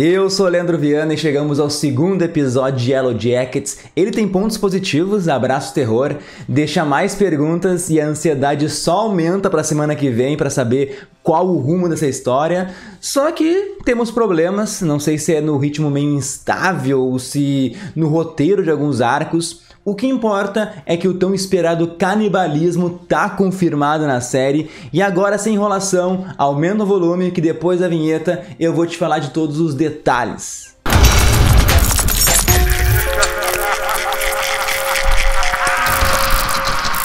Eu sou o Leandro Viana e chegamos ao segundo episódio de Yellowjackets. Ele tem pontos positivos, abraço terror, deixa mais perguntas e a ansiedade só aumenta para a semana que vem para saber qual o rumo dessa história. Só que temos problemas, não sei se é no ritmo meio instável ou se no roteiro de alguns arcos. O que importa é que o tão esperado canibalismo tá confirmado na série. E agora, sem enrolação, aumenta o volume que depois da vinheta eu vou te falar de todos os detalhes.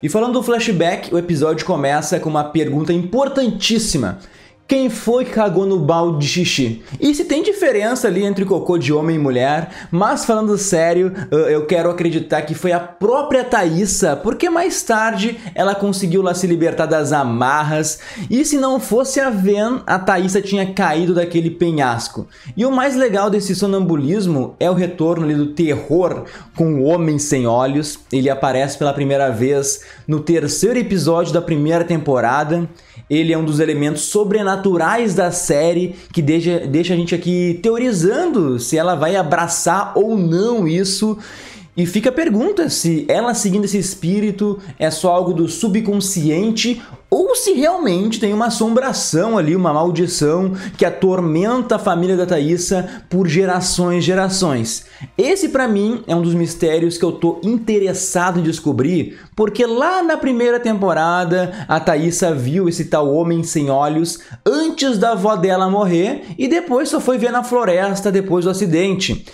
E falando do flashback, o episódio começa com uma pergunta importantíssima. Quem foi que cagou no balde de xixi? E se tem diferença ali entre cocô de homem e mulher, mas falando sério, eu quero acreditar que foi a própria Thaísa, porque mais tarde ela conseguiu lá se libertar das amarras, e se não fosse a Ven, a Thaísa tinha caído daquele penhasco. E o mais legal desse sonambulismo é o retorno ali do terror com o Homem Sem Olhos. Ele aparece pela primeira vez no terceiro episódio da primeira temporada. Ele é um dos elementos sobrenaturais da série que deixa a gente aqui teorizando se ela vai abraçar ou não isso. E fica a pergunta se ela seguindo esse espírito é só algo do subconsciente ou se realmente tem uma assombração ali, uma maldição que atormenta a família da Thaísa por gerações e gerações. Esse pra mim é um dos mistérios que eu tô interessado em descobrir, porque lá na primeira temporada a Thaísa viu esse tal Homem Sem Olhos antes da avó dela morrer e depois só foi ver na floresta depois do acidente.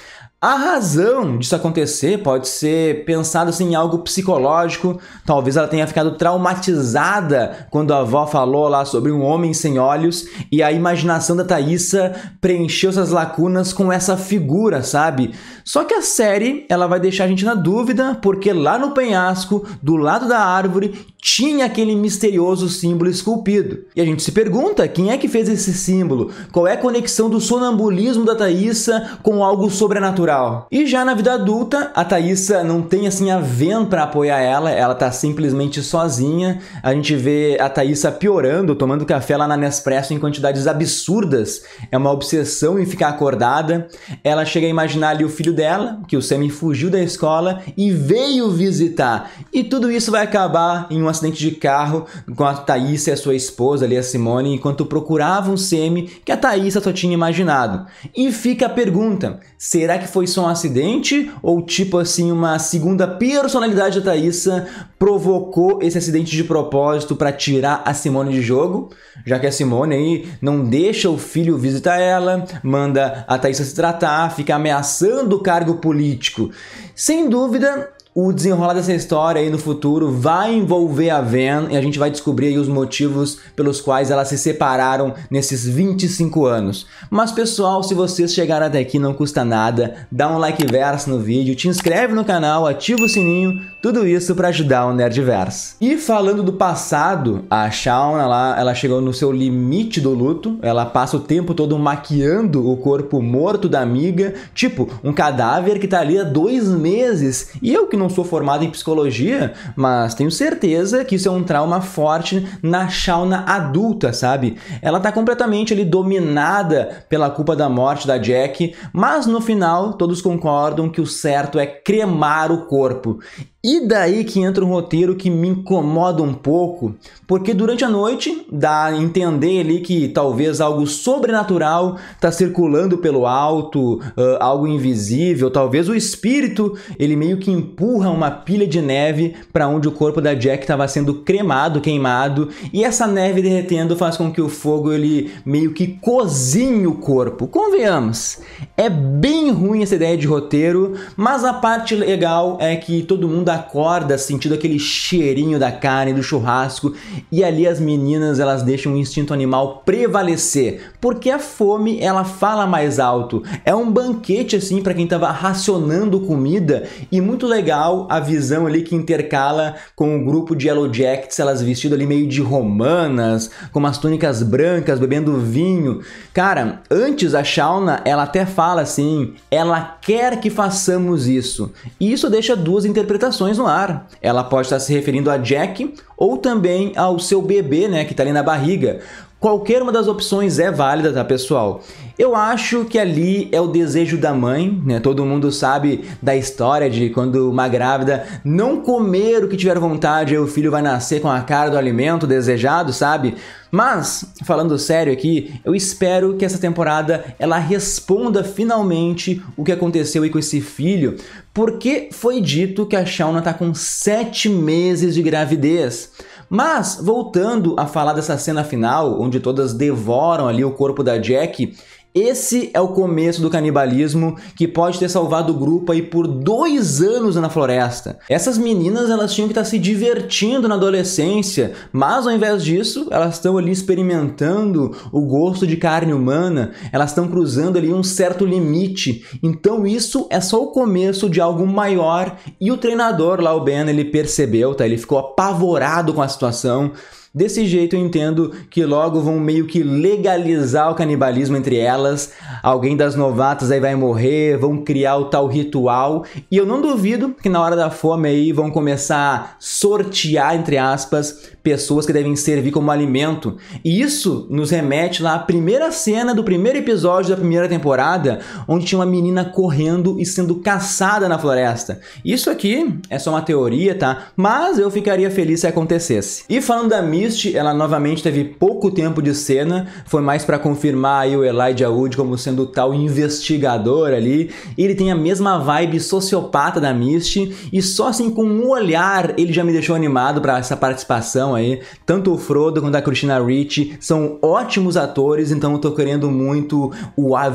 A razão disso acontecer pode ser pensada assim, em algo psicológico. Talvez ela tenha ficado traumatizada quando a avó falou lá sobre um homem sem olhos e a imaginação da Thaísa preencheu essas lacunas com essa figura, sabe? Só que a série ela vai deixar a gente na dúvida porque lá no penhasco, do lado da árvore, tinha aquele misterioso símbolo esculpido. E a gente se pergunta quem é que fez esse símbolo? Qual é a conexão do sonambulismo da Thaísa com algo sobrenatural? E já na vida adulta, a Thaísa não tem assim a Ven pra apoiar ela tá simplesmente sozinha. A gente vê a Thaísa piorando, tomando café lá na Nespresso em quantidades absurdas. É uma obsessão em ficar acordada. Ela chega a imaginar ali o filho dela, que o Semi fugiu da escola e veio visitar. E tudo isso vai acabar em um acidente de carro com a Thaísa e a sua esposa ali, a Simone, enquanto procuravam o Semi que a Thaísa só tinha imaginado. E fica a pergunta, será que foi só um acidente ou tipo assim uma segunda personalidade da Thaísa provocou esse acidente de propósito para tirar a Simone de jogo, já que a Simone aí não deixa o filho visitar ela, manda a Thaísa se tratar, fica ameaçando o cargo político. Sem dúvida, o desenrolar dessa história aí no futuro vai envolver a Ven e a gente vai descobrir aí os motivos pelos quais elas se separaram nesses 25 anos. Mas pessoal, se vocês chegaram até aqui não custa nada, dá um like verso no vídeo, te inscreve no canal, ativa o sininho, tudo isso pra ajudar o Nerdverso. E falando do passado, a Shauna lá, ela chegou no seu limite do luto, ela passa o tempo todo maquiando o corpo morto da amiga, tipo um cadáver que tá ali há 2 meses, e eu que não sou formado em psicologia, mas tenho certeza que isso é um trauma forte na Shauna adulta, sabe? Ela tá completamente ali dominada pela culpa da morte da Jackie, mas no final todos concordam que o certo é cremar o corpo. E daí que entra um roteiro que me incomoda um pouco, porque durante a noite dá a entender ali que talvez algo sobrenatural tá circulando pelo alto, algo invisível, talvez o espírito, ele meio que empurra uma pilha de neve para onde o corpo da Jack estava sendo cremado, queimado, e essa neve derretendo faz com que o fogo ele meio que cozinhe o corpo. Convenhamos, é bem ruim essa ideia de roteiro, mas a parte legal é que todo mundo acorda sentindo aquele cheirinho da carne, do churrasco, e ali as meninas elas deixam o instinto animal prevalecer, porque a fome ela fala mais alto, é um banquete assim para quem tava racionando comida, e muito legal a visão ali que intercala com o grupo de Yellowjackets, elas vestidas ali meio de romanas, com umas túnicas brancas, bebendo vinho. Cara, antes a Shauna ela até fala assim, ela quer que façamos isso, e isso deixa duas interpretações no ar. Ela pode estar se referindo a Jack ou também ao seu bebê, né, que tá ali na barriga. Qualquer uma das opções é válida, tá, pessoal? Eu acho que ali é o desejo da mãe, né? Todo mundo sabe da história de quando uma grávida não comer o que tiver vontade, aí o filho vai nascer com a cara do alimento desejado, sabe? Mas, falando sério aqui, eu espero que essa temporada ela responda finalmente o que aconteceu aí com esse filho, porque foi dito que a Shauna tá com 7 meses de gravidez. Mas, voltando a falar dessa cena final, onde todas devoram ali o corpo da Jackie, esse é o começo do canibalismo que pode ter salvado o grupo aí por 2 anos na floresta. Essas meninas, elas tinham que estar se divertindo na adolescência, mas ao invés disso, elas estão ali experimentando o gosto de carne humana, elas estão cruzando ali um certo limite. Então isso é só o começo de algo maior e o treinador lá, o Ben, ele percebeu, tá? Ele ficou apavorado com a situação. Desse jeito eu entendo que logo vão meio que legalizar o canibalismo entre elas, alguém das novatas aí vai morrer, vão criar o tal ritual, e eu não duvido que na hora da fome aí vão começar a sortear, entre aspas, pessoas que devem servir como alimento. E isso nos remete lá à primeira cena do primeiro episódio da primeira temporada, onde tinha uma menina correndo e sendo caçada na floresta. Isso aqui é só uma teoria, tá? Mas eu ficaria feliz se acontecesse. E falando da Misty, ela novamente teve pouco tempo de cena, foi mais para confirmar aí o Elijah Wood como sendo o tal investigador ali. Ele tem a mesma vibe sociopata da Misty e só assim com um olhar ele já me deixou animado para essa participação aí. Tanto o Frodo quanto a Christina Ricci são ótimos atores, então eu tô querendo muito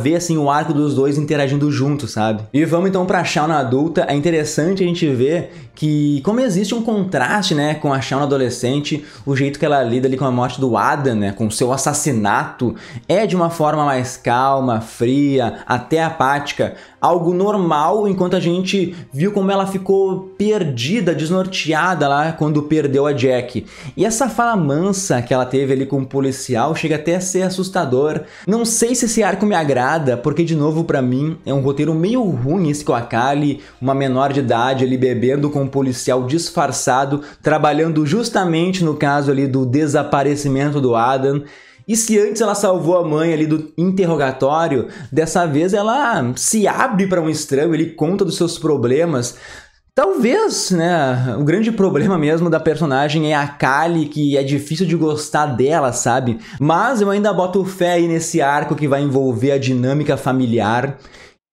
ver assim o arco dos dois interagindo juntos, sabe? E vamos então pra Shauna adulta. É interessante a gente ver que como existe um contraste, né, com a Shauna adolescente, o jeito que ela lida ali com a morte do Adam, né, com o seu assassinato, é de uma forma mais calma, fria, até apática, algo normal, enquanto a gente viu como ela ficou perdida, desnorteada lá quando perdeu a Jackie. E essa fala mansa que ela teve ali com o policial chega até a ser assustador. Não sei se esse arco me agrada, porque de novo pra mim é um roteiro meio ruim esse com a Callie, uma menor de idade ali bebendo com um policial disfarçado, trabalhando justamente no caso ali do desaparecimento do Adam. E se antes ela salvou a mãe ali do interrogatório, dessa vez ela se abre para um estranho, ele conta dos seus problemas. Talvez, né, o grande problema mesmo da personagem é a Callie, que é difícil de gostar dela, sabe? Mas eu ainda boto fé aí nesse arco que vai envolver a dinâmica familiar.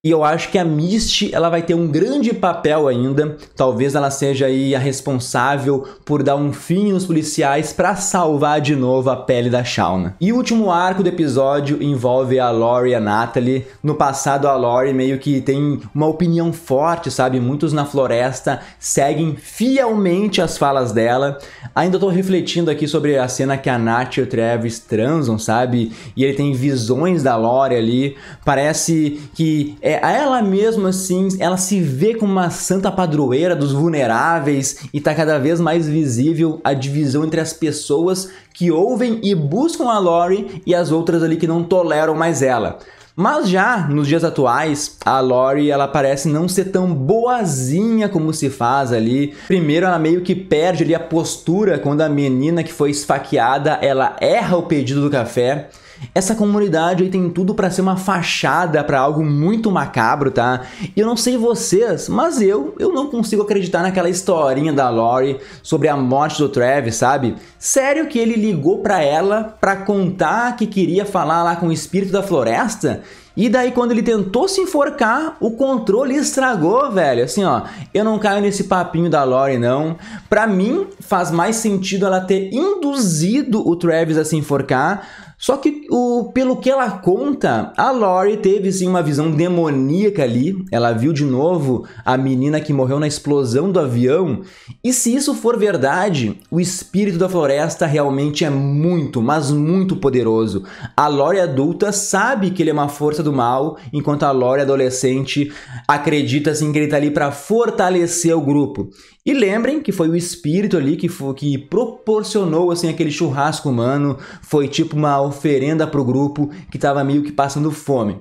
E eu acho que a Misty, ela vai ter um grande papel ainda. Talvez ela seja aí a responsável por dar um fim nos policiais para salvar de novo a pele da Shauna. E o último arco do episódio envolve a Lori e a Natalie. No passado, a Lori meio que tem uma opinião forte, sabe? Muitos na floresta seguem fielmente as falas dela. Ainda tô refletindo aqui sobre a cena que a Nat e o Travis transam, sabe? E ele tem visões da Lori ali. Parece que ela mesma, assim, ela se vê como uma santa padroeira dos vulneráveis, e tá cada vez mais visível a divisão entre as pessoas que ouvem e buscam a Lori e as outras ali que não toleram mais ela. Mas já nos dias atuais, a Lori, ela parece não ser tão boazinha como se faz ali. Primeiro, ela meio que perde ali a postura quando a menina que foi esfaqueada, ela erra o pedido do café. Essa comunidade aí tem tudo pra ser uma fachada pra algo muito macabro, tá? E eu não sei vocês, mas eu não consigo acreditar naquela historinha da Lori sobre a morte do Travis, sabe? Sério que ele ligou pra ela pra contar que queria falar lá com o espírito da floresta? E daí quando ele tentou se enforcar, o controle estragou, velho. Assim, ó, eu não caio nesse papinho da Lori, não. Pra mim, faz mais sentido ela ter induzido o Travis a se enforcar. Só que, pelo que ela conta, a Lori teve sim uma visão demoníaca ali. Ela viu de novo a menina que morreu na explosão do avião. E se isso for verdade, o espírito da floresta realmente é muito, mas muito poderoso. A Lori adulta sabe que ele é uma força do mal, enquanto a Lori adolescente acredita assim, que ele tá ali para fortalecer o grupo. E lembrem que foi o espírito ali que proporcionou assim, aquele churrasco humano, foi tipo uma oferenda pro grupo que tava meio que passando fome.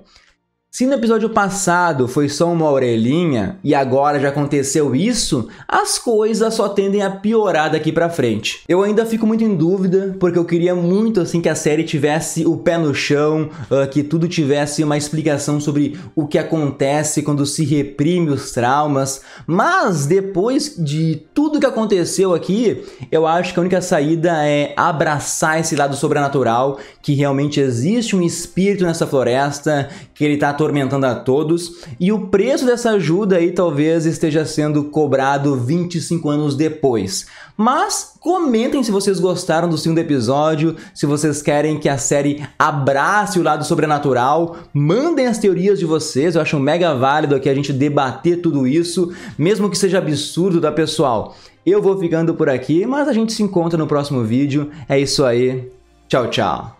Se no episódio passado foi só uma orelhinha e agora já aconteceu isso, as coisas só tendem a piorar daqui pra frente. Eu ainda fico muito em dúvida, porque eu queria muito assim que a série tivesse o pé no chão, que tudo tivesse uma explicação sobre o que acontece quando se reprime os traumas, mas depois de tudo que aconteceu aqui, eu acho que a única saída é abraçar esse lado sobrenatural, que realmente existe um espírito nessa floresta, que ele tá atormentando a todos, e o preço dessa ajuda aí talvez esteja sendo cobrado 25 anos depois. Mas comentem se vocês gostaram do segundo episódio, se vocês querem que a série abrace o lado sobrenatural, mandem as teorias de vocês, eu acho mega válido aqui a gente debater tudo isso, mesmo que seja absurdo, tá, pessoal? Eu vou ficando por aqui, mas a gente se encontra no próximo vídeo, é isso aí, tchau, tchau!